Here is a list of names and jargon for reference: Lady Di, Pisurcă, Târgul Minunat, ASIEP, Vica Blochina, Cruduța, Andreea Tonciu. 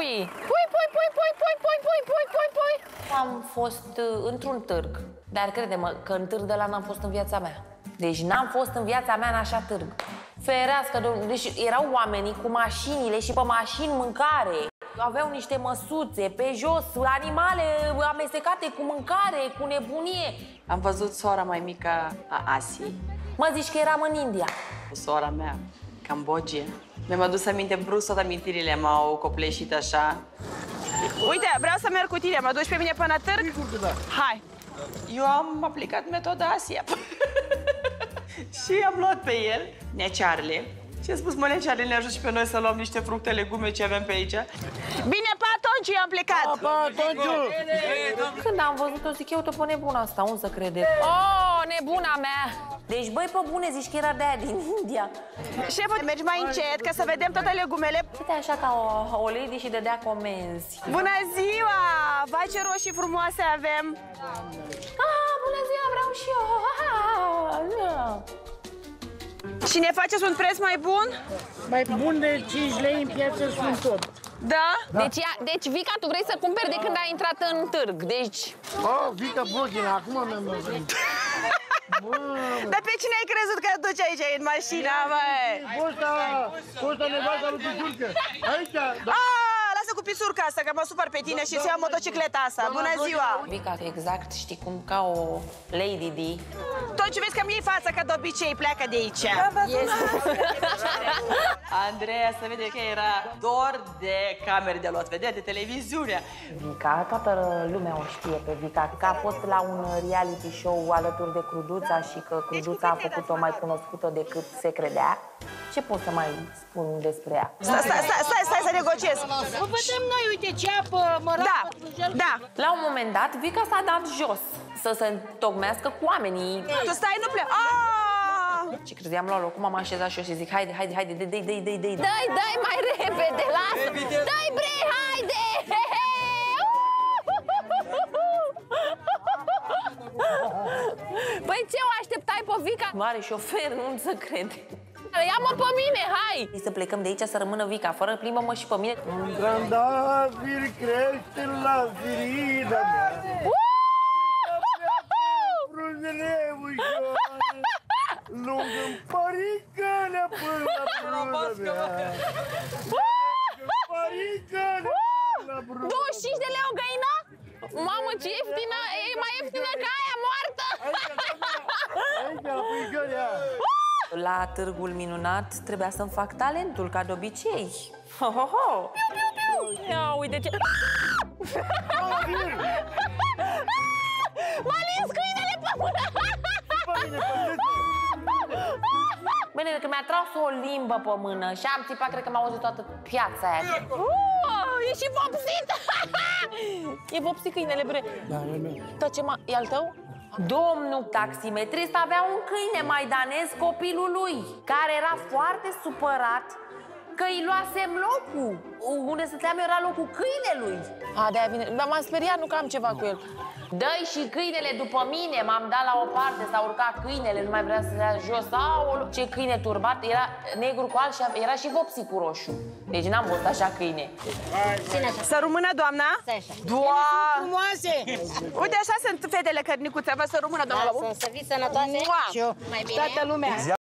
pui. Pui. Am fost într-un târg, dar crede-mă că în târg de la n-am fost în viața mea. Deci n-am fost în viața mea în așa târg. Ferească, domnule, deci erau oamenii cu mașinile și pe mașini mâncare. Aveau niște măsuțe pe jos, animale amestecate cu mâncare, cu nebunie. Am văzut sora mai mică a Asii. Mă zici că eram în India. Cu sora mea, Cambogia. Mi-am adus aminte brusc, toate amintirile m-au copleșit așa. Uite, vreau să merg cu tine, mă duci pe mine până la târg? Hai! Eu am aplicat metoda ASIEP. Și am luat pe el, Neacearle. Și a spus, mă, Neacearle, ne ajut și pe noi să luăm niște fructe, legume ce avem pe aici. Bine, pa, atunci am plecat! Pa, atunci! Când am văzut, o zic, eu te pune bună asta, unde să crede? Oh, nebuna mea! Deci, băi, pe bune, zici că era de aia din India. Șeful, mergi mai încet, ca să vedem toate legumele. Uite așa ca o lady și dădea comenzi. Bună ziua! Vai, ce roșii frumoase avem! Ah, bună ziua, vreau și eu! Și ne faceți un preț mai bun? Mai bun de 5 lei în piață sunt tot. Da? Deci, Vica, tu vrei să cumperi de când ai intrat în târg, deci... Oh, Vica Blochina, acum mi-am văzut. Dar pe cine ai crezut că duci aici în mașina, băi? Costa nevasta lui Pisurcă. Aici, da. Lasă cu Pisurca asta, că mă supăr pe tine și îți iau motocicleta asta. Bună ziua! Vica, exact, știi cum, ca o Lady Di. Tot ce vezi că mi-e față, că de obicei pleacă de aici. Andreea, să vede că era dor de camere de luat vedere, de televiziune. Vica, toată lumea o știe pe Vica, că a fost la un reality show alături de Cruduța și că Cruduța a făcut-o mai cunoscută decât se credea. Ce pot să mai spun despre ea? Stai să negociez! O vedem noi, uite, ce apă, mărapă, slujel... Da, la un moment dat, Vica s-a dat jos să se întocmească cu oamenii. Tu stai, nu plec! Și credeam la loc, m-am așezat și eu și zic, haide, dai. Dai mai repede, lasă! Dai, bre, haide! Păi ce o așteptai pe Vica? Mare șofer, nu se crede. Ia-mă pe mine, hai! Să plecăm de aici, să rămână Vica, fără plimbă-mă și pe mine. Un trandafir crește la firida mea. Frunzele ușoare, lungă-n păricălea până la brună mea. Păricălea până la brună mea. 25 de lei o găină? Mamă, ce ieftină! E mai ieftină ca aia moartă! Aici, la pâigălea! La Târgul Minunat trebuia să-mi fac talentul, ca de obicei. Ho-ho-ho! Piu, piu, piu! Ia uite ce... M-a lins câinele pe mână! Bine, că mi-a tras o limbă pe mână și am țipat, cred că m-a auzit toată piața aia. E și vopsit! E vopsit câinele, bre! E al tău? Domnul taximetrist avea un câine maidanez, copilul lui, care era foarte supărat că îi luasem locul. Unde stăteam era locul câinelui. A, de-aia vine. M-am speriat, nu că am ceva cu el. Dă-i și câinele după mine. M-am dat la o parte, s-a urcat câinele, nu mai vrea să dea jos. Aoleu, ce câine turbat, era negru cu alb și era și vopsit cu roșu. Deci n-am văzut așa câine. Să rămână, doamna? Doamne! Uite, așa sunt fetele cărnicuțe, vă să rămână, doamna. Să fii sănătoase. Mai bine. Toată lumea.